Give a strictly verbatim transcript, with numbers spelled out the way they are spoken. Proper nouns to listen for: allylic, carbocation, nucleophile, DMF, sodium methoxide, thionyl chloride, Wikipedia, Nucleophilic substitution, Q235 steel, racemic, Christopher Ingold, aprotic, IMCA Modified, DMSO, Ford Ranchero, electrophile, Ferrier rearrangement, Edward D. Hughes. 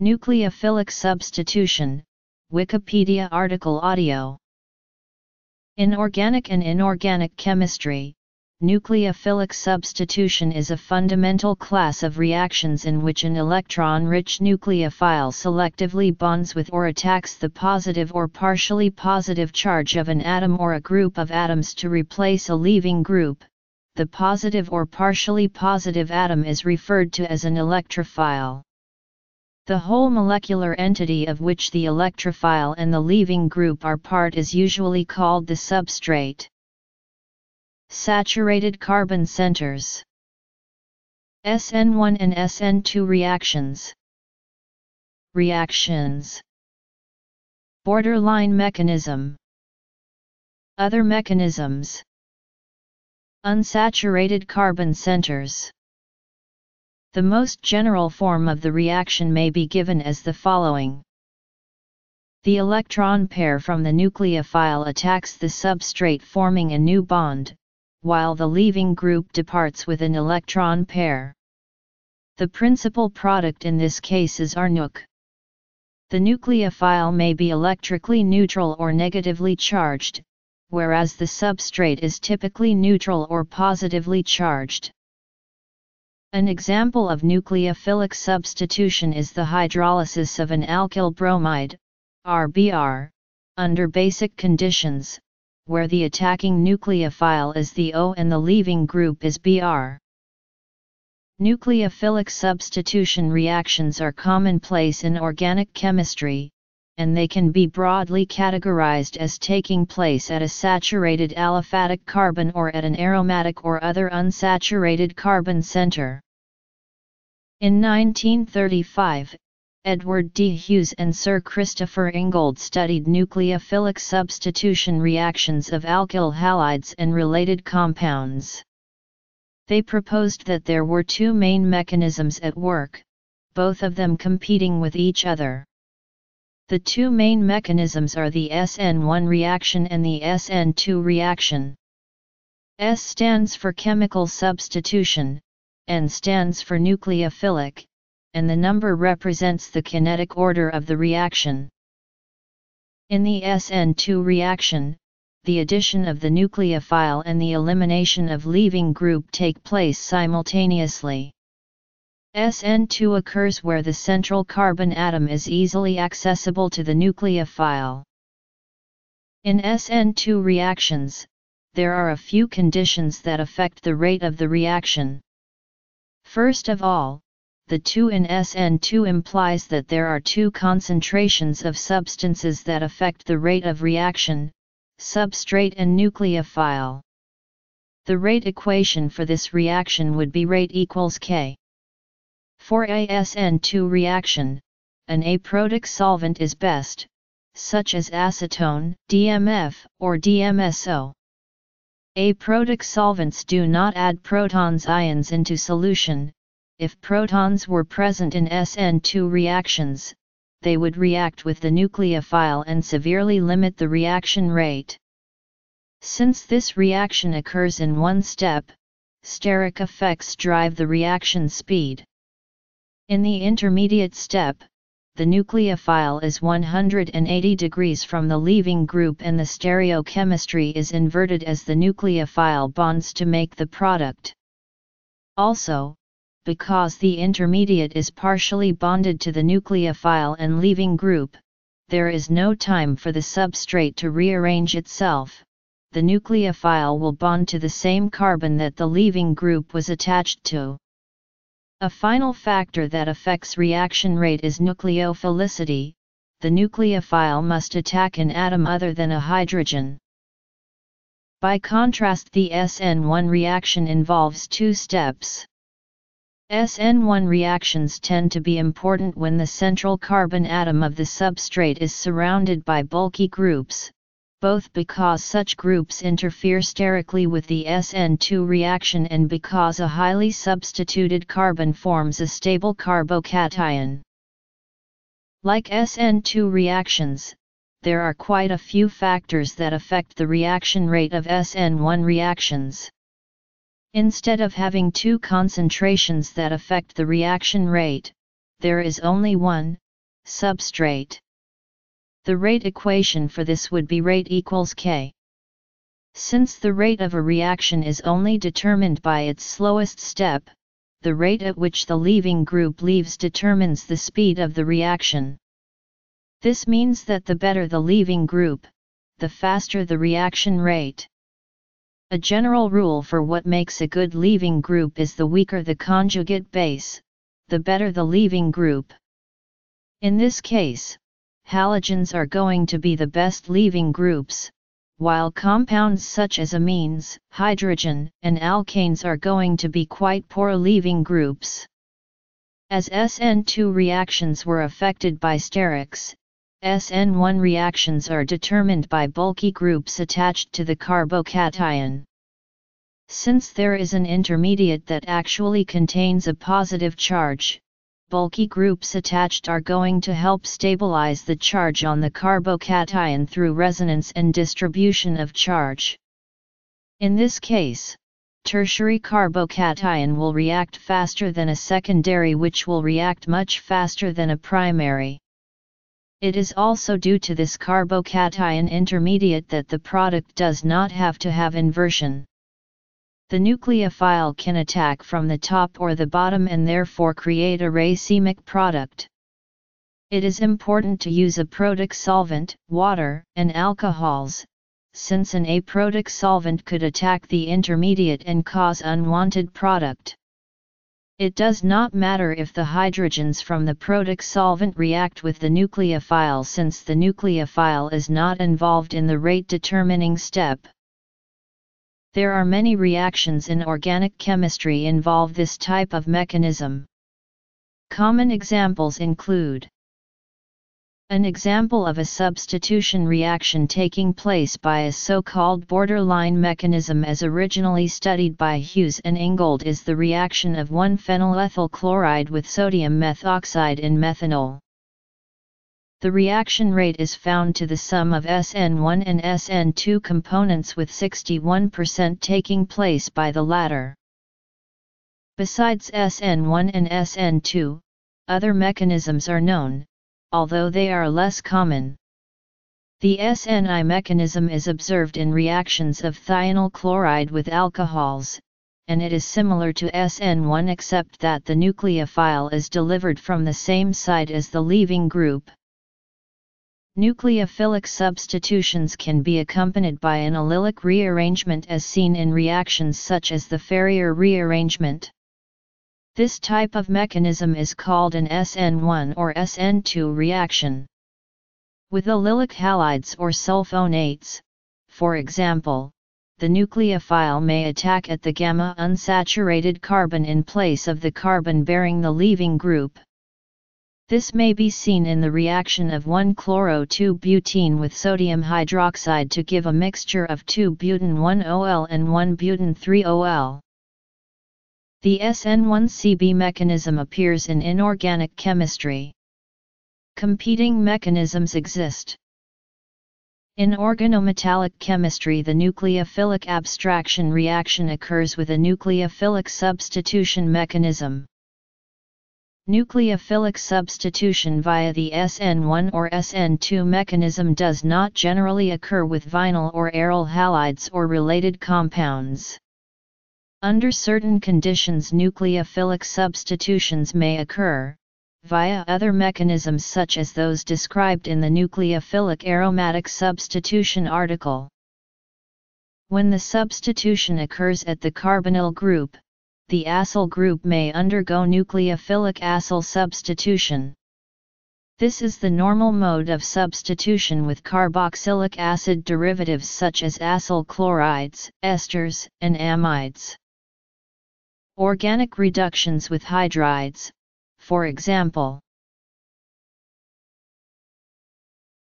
Nucleophilic substitution, Wikipedia article audio. In organic and inorganic chemistry, nucleophilic substitution is a fundamental class of reactions in which an electron-rich nucleophile selectively bonds with or attacks the positive or partially positive charge of an atom or a group of atoms to replace a leaving group. The positive or partially positive atom is referred to as an electrophile. The whole molecular entity of which the electrophile and the leaving group are part is usually called the substrate. Saturated carbon centers. S N one and S N two reactions. Reactions. Borderline mechanism. Other mechanisms. Unsaturated carbon centers. The most general form of the reaction may be given as the following. The electron pair from the nucleophile attacks the substrate, forming a new bond, while the leaving group departs with an electron pair. The principal product in this case is R N U C. The nucleophile may be electrically neutral or negatively charged, whereas the substrate is typically neutral or positively charged. An example of nucleophilic substitution is the hydrolysis of an alkyl bromide, R B R, under basic conditions, where the attacking nucleophile is the O and the leaving group is B R. Nucleophilic substitution reactions are commonplace in organic chemistry, and they can be broadly categorized as taking place at a saturated aliphatic carbon or at an aromatic or other unsaturated carbon center. In nineteen thirty-five, Edward D. Hughes and Sir Christopher Ingold studied nucleophilic substitution reactions of alkyl halides and related compounds. They proposed that there were two main mechanisms at work, both of them competing with each other. The two main mechanisms are the S N one reaction and the S N two reaction. S stands for chemical substitution, N stands for nucleophilic, and the number represents the kinetic order of the reaction. In the S N two reaction, the addition of the nucleophile and the elimination of leaving group take place simultaneously. S N two occurs where the central carbon atom is easily accessible to the nucleophile. In S N two reactions, there are a few conditions that affect the rate of the reaction. First of all, the two in S N two implies that there are two concentrations of substances that affect the rate of reaction, substrate and nucleophile. The rate equation for this reaction would be rate equals K. For a S N two reaction, an aprotic solvent is best, such as acetone, D M F, or D M S O. Aprotic solvents do not add protons ions into solution. If protons were present in S N two reactions, they would react with the nucleophile and severely limit the reaction rate. Since this reaction occurs in one step, steric effects drive the reaction speed. In the intermediate step, the nucleophile is one hundred eighty degrees from the leaving group and the stereochemistry is inverted as the nucleophile bonds to make the product. Also, because the intermediate is partially bonded to the nucleophile and leaving group, there is no time for the substrate to rearrange itself. The nucleophile will bond to the same carbon that the leaving group was attached to. A final factor that affects reaction rate is nucleophilicity. The nucleophile must attack an atom other than a hydrogen. By contrast, the S N one reaction involves two steps. S N one reactions tend to be important when the central carbon atom of the substrate is surrounded by bulky groups, both because such groups interfere sterically with the S N two reaction and because a highly substituted carbon forms a stable carbocation. Like S N two reactions, there are quite a few factors that affect the reaction rate of S N one reactions. Instead of having two concentrations that affect the reaction rate, there is only one, substrate. The rate equation for this would be rate equals K. Since the rate of a reaction is only determined by its slowest step, the rate at which the leaving group leaves determines the speed of the reaction. This means that the better the leaving group, the faster the reaction rate. A general rule for what makes a good leaving group is the weaker the conjugate base, the better the leaving group. In this case, halogens are going to be the best leaving groups, while compounds such as amines, hydrogen, and alkanes are going to be quite poor leaving groups. As S N two reactions were affected by sterics, S N one reactions are determined by bulky groups attached to the carbocation. Since there is an intermediate that actually contains a positive charge, bulky groups attached are going to help stabilize the charge on the carbocation through resonance and distribution of charge. In this case, tertiary carbocation will react faster than a secondary, which will react much faster than a primary. It is also due to this carbocation intermediate that the product does not have to have inversion. The nucleophile can attack from the top or the bottom and therefore create a racemic product. It is important to use aprotic solvent, water, and alcohols, since an aprotic solvent could attack the intermediate and cause unwanted product. It does not matter if the hydrogens from the protic solvent react with the nucleophile, since the nucleophile is not involved in the rate-determining step. There are many reactions in organic chemistry involve this type of mechanism. Common examples include an example of a substitution reaction taking place by a so-called borderline mechanism as originally studied by Hughes and Ingold is the reaction of one phenylethyl chloride with sodium methoxide in methanol. The reaction rate is found to the sum of S N one and S N two components, with sixty-one percent taking place by the latter. Besides S N one and S N two, other mechanisms are known, although they are less common. The S N I mechanism is observed in reactions of thionyl chloride with alcohols, and it is similar to S N one except that the nucleophile is delivered from the same side as the leaving group. Nucleophilic substitutions can be accompanied by an allylic rearrangement as seen in reactions such as the Ferrier rearrangement. This type of mechanism is called an S N one or S N two reaction. With allylic halides or sulfonates, for example, the nucleophile may attack at the gamma unsaturated carbon in place of the carbon bearing the leaving group. This may be seen in the reaction of one chloro two butene with sodium hydroxide to give a mixture of two butene one O L and one butene three O L. The S N one C B mechanism appears in inorganic chemistry. Competing mechanisms exist. In organometallic chemistry, the nucleophilic abstraction reaction occurs with a nucleophilic substitution mechanism. Nucleophilic substitution via the S N one or S N two mechanism does not generally occur with vinyl or aryl halides or related compounds. Under certain conditions, nucleophilic substitutions may occur via other mechanisms such as those described in the nucleophilic aromatic substitution article. When the substitution occurs at the carbonyl group, the acyl group may undergo nucleophilic acyl substitution. This is the normal mode of substitution with carboxylic acid derivatives such as acyl chlorides, esters, and amides. Organic reductions with hydrides, for example.